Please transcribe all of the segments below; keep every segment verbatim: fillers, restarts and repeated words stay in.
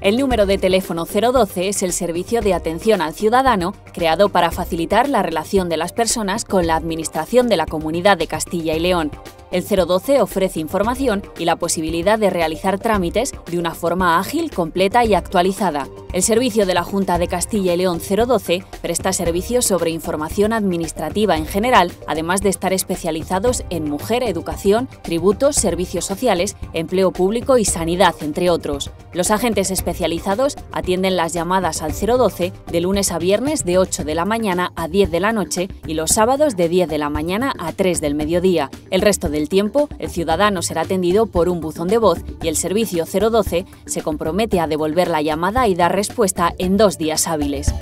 El número de teléfono cero doce es el servicio de atención al ciudadano creado para facilitar la relación de las personas con la Administración de la Comunidad de Castilla y León. El cero doce ofrece información y la posibilidad de realizar trámites de una forma ágil, completa y actualizada. El servicio de la Junta de Castilla y León cero doce presta servicios sobre información administrativa en general, además de estar especializados en mujer, educación, tributos, servicios sociales, empleo público y sanidad, entre otros. Los agentes especializados atienden las llamadas al cero doce de lunes a viernes de ocho de la mañana a diez de la noche y los sábados de diez de la mañana a tres del mediodía. El resto de El tiempo, el ciudadano será atendido por un buzón de voz y el servicio cero doce se compromete a devolver la llamada y dar respuesta en dos días hábiles.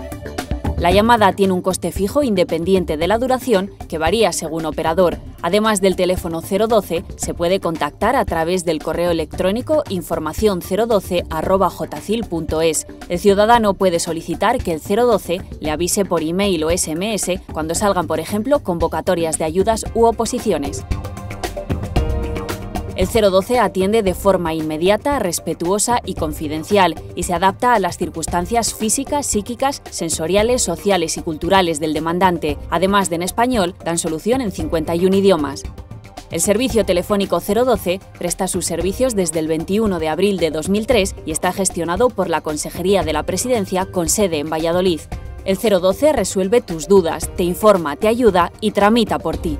La llamada tiene un coste fijo independiente de la duración, que varía según operador. Además del teléfono cero doce, se puede contactar a través del correo electrónico información cero uno dos arroba j c y l punto e s. El ciudadano puede solicitar que el cero doce le avise por email o ese eme ese cuando salgan, por ejemplo, convocatorias de ayudas u oposiciones. El cero doce atiende de forma inmediata, respetuosa y confidencial y se adapta a las circunstancias físicas, psíquicas, sensoriales, sociales y culturales del demandante. Además de en español, dan solución en cincuenta y uno idiomas. El servicio telefónico cero doce presta sus servicios desde el veintiuno de abril de dos mil tres y está gestionado por la Consejería de la Presidencia con sede en Valladolid. El cero doce resuelve tus dudas, te informa, te ayuda y tramita por ti.